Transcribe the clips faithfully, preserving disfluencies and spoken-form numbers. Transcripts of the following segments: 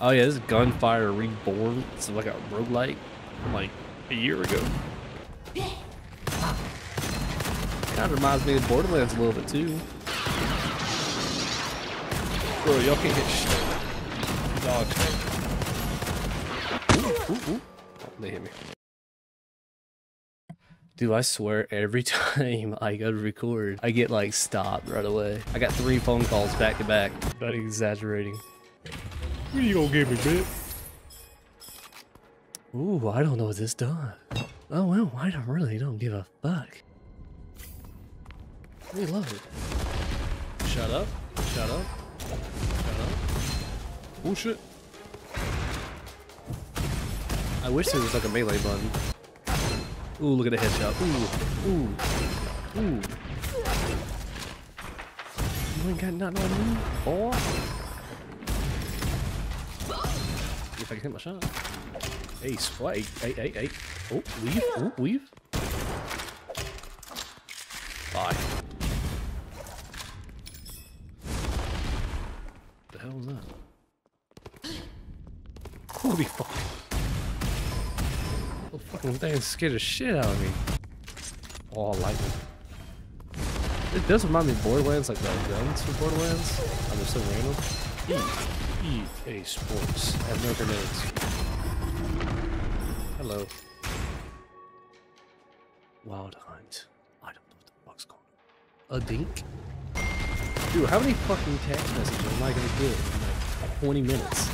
Oh yeah, this is Gunfire Reborn. It's like a roguelike from like a year ago. Kind of reminds me of Borderlands a little bit too. Bro, y'all can't hit shit. Dogs. Ooh, ooh, ooh. Oh, they hit me. Dude, I swear every time I go to record, I get like stopped right away. I got three phone calls back to back. Not exaggerating. What are you gonna give me, bitch? Ooh, I don't know what this does. Oh well, I don't really don't give a fuck. I really love it. Shut up. Shut up. Shut up. Bullshit. I wish there was like a melee button. Ooh, look at the headshot. Ooh. Ooh. Ooh. You ain't got nothing on me, boy. If I can hit my shot. Hey, spike. Hey, hey, hey. Oh, weave. Oh, weave. Bye. What the hell is that? Holy fuck. The fucking thing scared the shit out of me. Oh, I like it. It does remind me of Borderlands, like the guns from Borderlands. Oh, they're so random. Eat. E A Sports. I have no grenades. Hello. Wild Hunt. I don't know what the fuck's called. A dink? Dude, how many fucking text messages am I gonna get in like twenty minutes?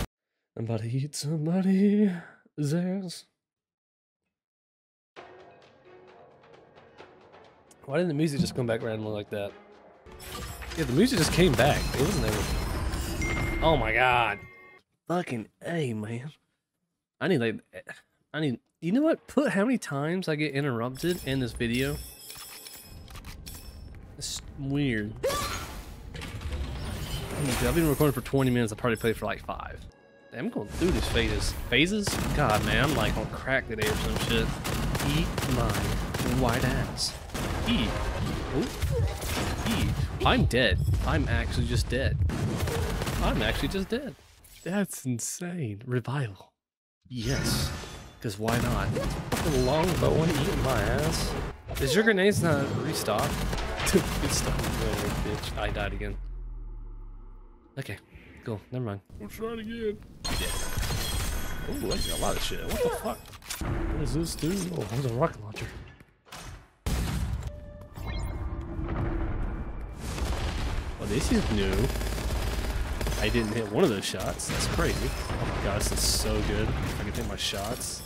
I'm about to eat somebody. Zers. Why didn't the music just come back randomly like that? Yeah, the music just came back. It wasn't there. Oh my god. Fucking A, man. I need like I need you know what? Put how many times I get interrupted in this video. It's weird. I've been recording for twenty minutes, I probably played for like five. Damn, I'm going through these phases. Phases? God man, I'm like on crack today or some shit. Eat my white ass. Eat. Ooh. Eat. I'm dead. I'm actually just dead. I'm actually just dead. That's insane. Revival. Yes. Because why not? Fucking longbow and eating my ass. Is your grenades not restock? Restock. Bitch. I died again. Okay. Cool. Never mind. We'll try it again. Yeah. Ooh, I got a lot of shit. What the fuck? What is this dude? Oh, there's a rocket launcher. Oh, this is new. I didn't hit one of those shots. That's crazy. Oh my god, this is so good. I can hit my shots.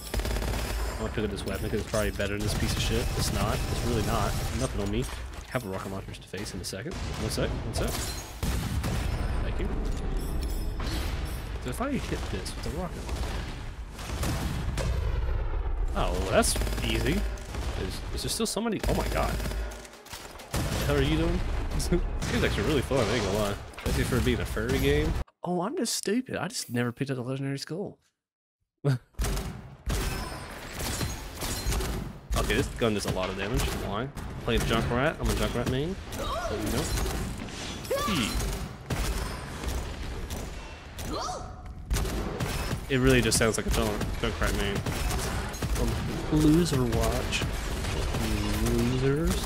I'm gonna pick up this weapon because it's probably better than this piece of shit. It's not. It's really not. Nothing on me. I have a rocket launcher to face in a second. One sec. One sec. Thank you. So if I hit this with a rocket launcher. Oh, well, that's easy. Is, is there still somebody? Oh my god. What the hell are you doing? This game's actually really fun. I ain't gonna lie. Especially for being a furry game. Oh, I'm just stupid. I just never picked up a legendary skull. Okay, this gun does a lot of damage. Why? Playing Junkrat. I'm a Junkrat main. So you know. It really just sounds like a Junkrat main. From Loser Watch. Losers.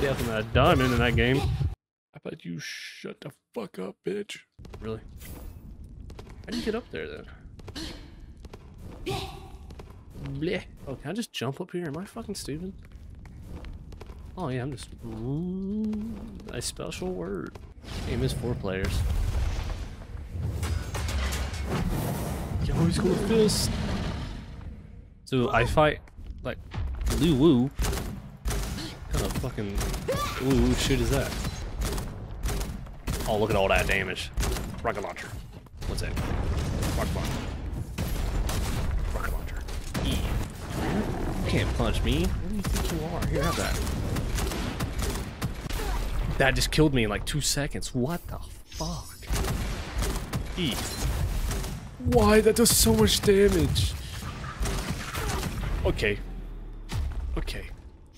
Definitely not a diamond in that game. How about you shut the fuck up, bitch? Really? How do you get up there then? Bleh. Oh, can I just jump up here? Am I fucking stupid? Oh yeah, I'm just. Ooh, a special word. Game is four players. Yo, he's going with this. So I fight like Liu Wu. What kind of fucking Liu Wu shit is that? Oh, look at all that damage. Rocket launcher. What's that? Rocket launcher. Rocket launcher. E. You can't punch me. What do you think you are? Here, have that. That just killed me in like two seconds. What the fuck? E. Why? That does so much damage. Okay. Okay.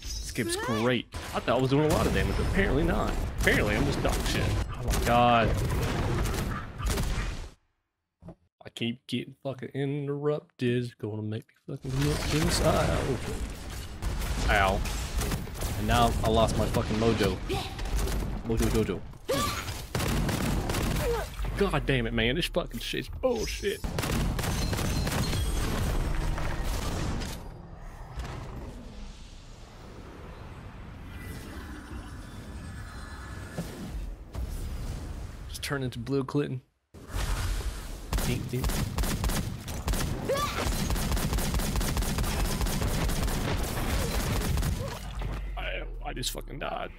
This game's great. I thought I was doing a lot of damage, but apparently not. Apparently, I'm just dog shit. Oh my god. I keep getting fucking interrupted. It's gonna make me fucking commit genocide. Ow. And now I lost my fucking mojo. Mojo Jojo. God damn it, man. This fucking shit's bullshit. Just turn into Blue Clinton. Deep, deep. I just fucking died.